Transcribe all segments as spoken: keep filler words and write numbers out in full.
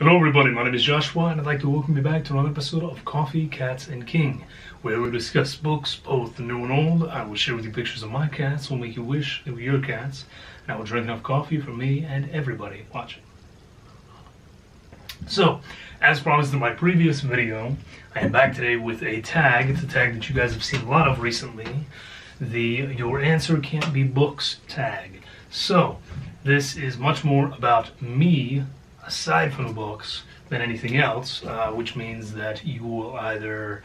Hello everybody, my name is Joshua and I'd like to welcome you back to another episode of Coffee, Cats, and King, where we discuss books, both new and old. I will share with you pictures of my cats, will make you wish they were your cats, and I will drink enough coffee for me and everybody watching. So, as promised in my previous video, I am back today with a tag. It's a tag that you guys have seen a lot of recently, the Your Answer Can't Be Books tag. So, this is much more about me aside from the books than anything else, uh, which means that you will either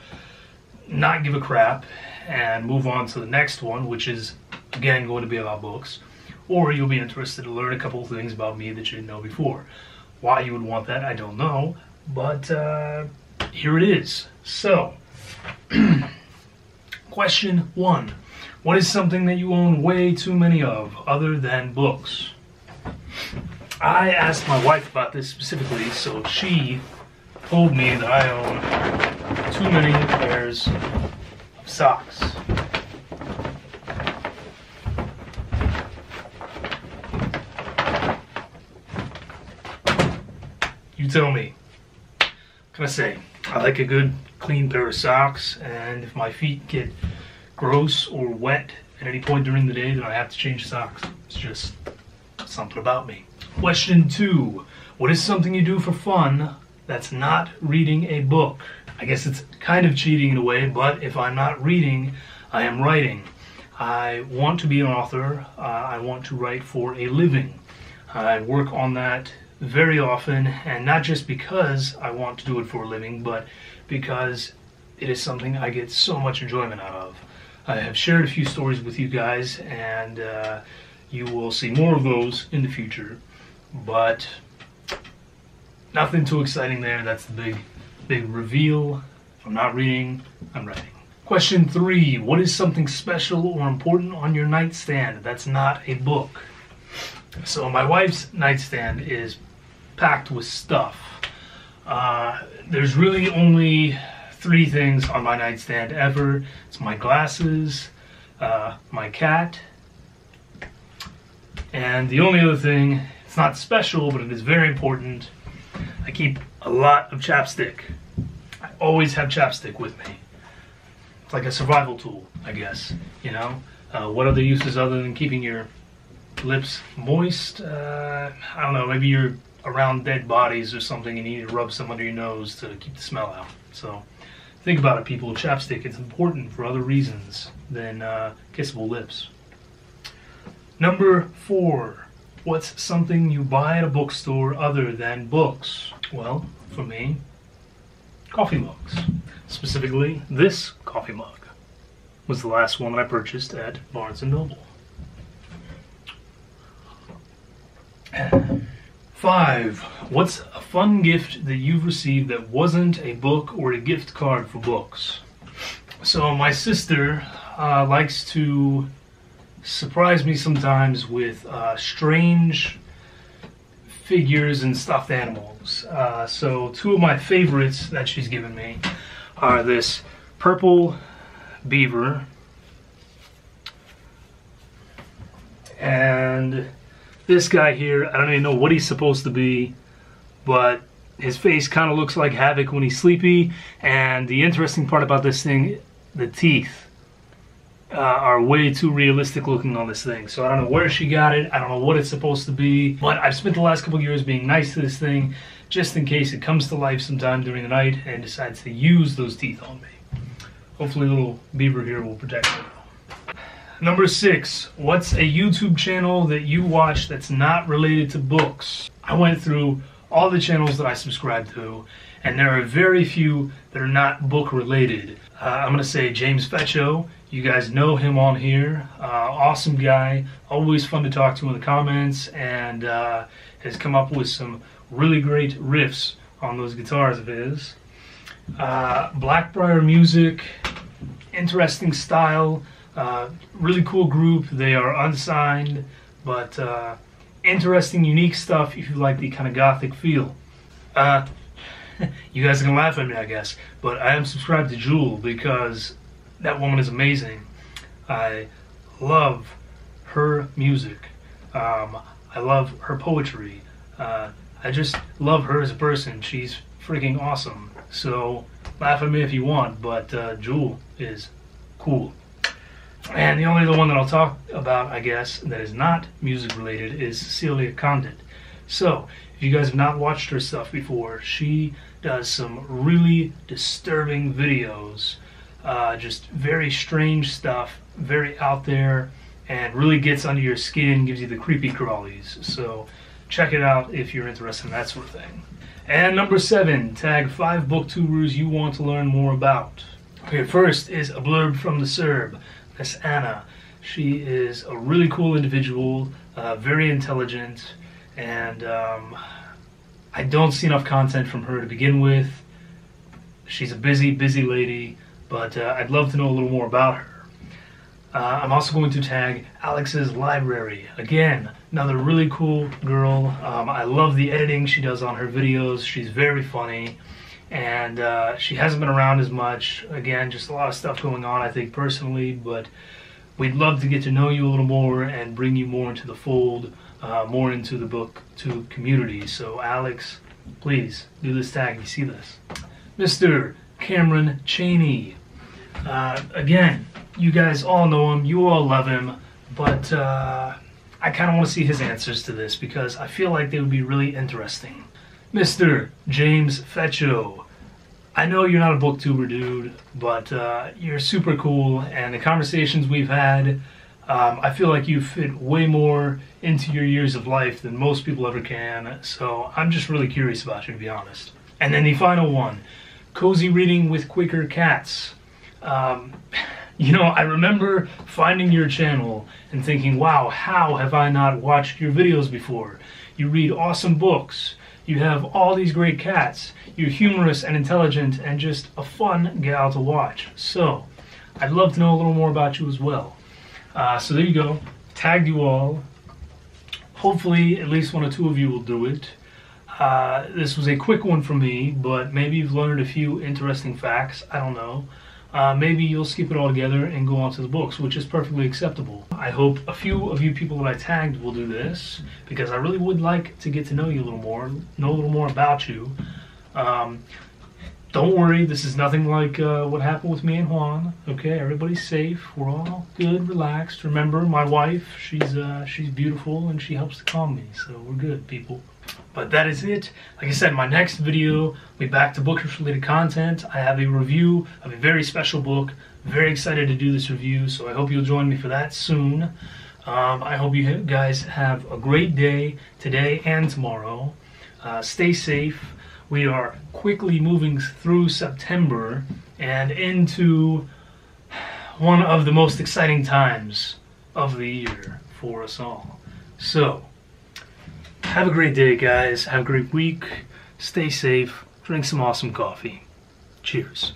not give a crap and move on to the next one, which is again going to be about books, or you'll be interested to learn a couple of things about me that you didn't know before. Why you would want that, I don't know, but uh, here it is. So, question one. What is something that you own way too many of other than books? I asked my wife about this specifically, so she told me that I own too many pairs of socks. You tell me. What can I say? I like a good, clean pair of socks, and if my feet get gross or wet at any point during the day, then I have to change socks. It's just something about me. Question two, what is something you do for fun that's not reading a book? I guess it's kind of cheating in a way, but if I'm not reading, I am writing. I want to be an author. Uh, I want to write for a living. I work on that very often, and not just because I want to do it for a living, but because it is something I get so much enjoyment out of. I have shared a few stories with you guys, and uh, you will see more of those in the future. But nothing too exciting there. That's the big, big reveal. If I'm not reading, I'm writing. Question three, what is something special or important on your nightstand that's not a book? So my wife's nightstand is packed with stuff. Uh, there's really only three things on my nightstand ever. It's my glasses, uh, my cat, and the only other thing. It's not special, but it is very important. I keep a lot of chapstick. I always have chapstick with me. It's like a survival tool, I guess, you know? Uh, what other uses other than keeping your lips moist? Uh, I don't know, maybe you're around dead bodies or something and you need to rub some under your nose to keep the smell out. So think about it, people. Chapstick, it's important for other reasons than uh, kissable lips. Number four. What's something you buy at a bookstore other than books? Well, for me, coffee mugs. Specifically, this coffee mug was the last one that I purchased at Barnes and Noble. Five. What's a fun gift that you've received that wasn't a book or a gift card for books? So my sister uh, likes to surprise me sometimes with uh, strange figures and stuffed animals. Uh, so two of my favorites that she's given me are this purple beaver and this guy here. I don't even know what he's supposed to be, but his face kind of looks like Havoc when he's sleepy. And the interesting part about this thing, the teeth. Uh, are way too realistic looking on this thing. So I don't know where she got it. I don't know what it's supposed to be. But I've spent the last couple of years being nice to this thing just in case it comes to life sometime during the night and decides to use those teeth on me. Hopefully little beaver here will protect me. Number six, what's a YouTube channel that you watch that's not related to books? I went through all the channels that I subscribe to, and there are very few that are not book related. Uh, I'm gonna say James Fetcho. You guys know him on here. Uh, awesome guy, always fun to talk to in the comments, and uh, has come up with some really great riffs on those guitars of his. Uh, Blackbriar music, interesting style, uh, really cool group. They are unsigned, but uh, interesting, unique stuff if you like the kind of gothic feel. Uh, you guys can laugh at me, I guess, but I am subscribed to Jewel because that woman is amazing. I love her music. Um, I love her poetry. Uh, I just love her as a person. She's freaking awesome. So laugh at me if you want, but uh, Jewel is cool. And the only other one that I'll talk about, I guess, that is not music related is Cecilia Condit. So if you guys have not watched her stuff before, she does some really disturbing videos, uh, just very strange stuff, very out there, and really gets under your skin, gives you the creepy crawlies. So check it out if you're interested in that sort of thing. And number seven, tag five booktubers you want to learn more about. Okay, first is A Blurb From the Serb. That's Anna. She is a really cool individual, uh, very intelligent, and um, I don't see enough content from her to begin with. She's a busy, busy lady, but uh, I'd love to know a little more about her. Uh, I'm also going to tag Alex's Library. Again, another really cool girl. Um, I love the editing she does on her videos. She's very funny, and uh, she hasn't been around as much. Again, just a lot of stuff going on, I think, personally, but we'd love to get to know you a little more and bring you more into the fold, uh, more into the BookTube community. So Alex, please do this tag. You see this. Mister Cameron Chaney. Uh, again, you guys all know him. You all love him, but uh, I kind of want to see his answers to this because I feel like they would be really interesting. Mister James Fetcho. I know you're not a booktuber dude, but uh, you're super cool, and the conversations we've had, um, I feel like you fit way more into your years of life than most people ever can, so I'm just really curious about you, to be honest. And then the final one, Cozy Reading with Quaker Cats. Um, You know, I remember finding your channel and thinking, wow, how have I not watched your videos before? You read awesome books. You have all these great cats. You're humorous and intelligent and just a fun gal to watch. So I'd love to know a little more about you as well. Uh, so there you go. Tagged you all. Hopefully at least one or two of you will do it. Uh, this was a quick one for me, but maybe you've learned a few interesting facts. I don't know. Uh, maybe you'll skip it all together and go on to the books, which is perfectly acceptable. I hope a few of you people that I tagged will do this, because I really would like to get to know you a little more, know a little more about you. Um, don't worry, this is nothing like uh, what happened with me and Juan. Okay, everybody's safe, we're all good, relaxed. Remember, my wife, she's, uh, she's beautiful and she helps to calm me, so we're good, people. But that is it. Like I said, my next video, we'll be back to book-related content. I have a review of a very special book. Very excited to do this review, so I hope you'll join me for that soon. Um, I hope you guys have a great day today and tomorrow. Uh, stay safe. We are quickly moving through September and into one of the most exciting times of the year for us all. So, have a great day, guys. Have a great week. Stay safe. Drink some awesome coffee. Cheers.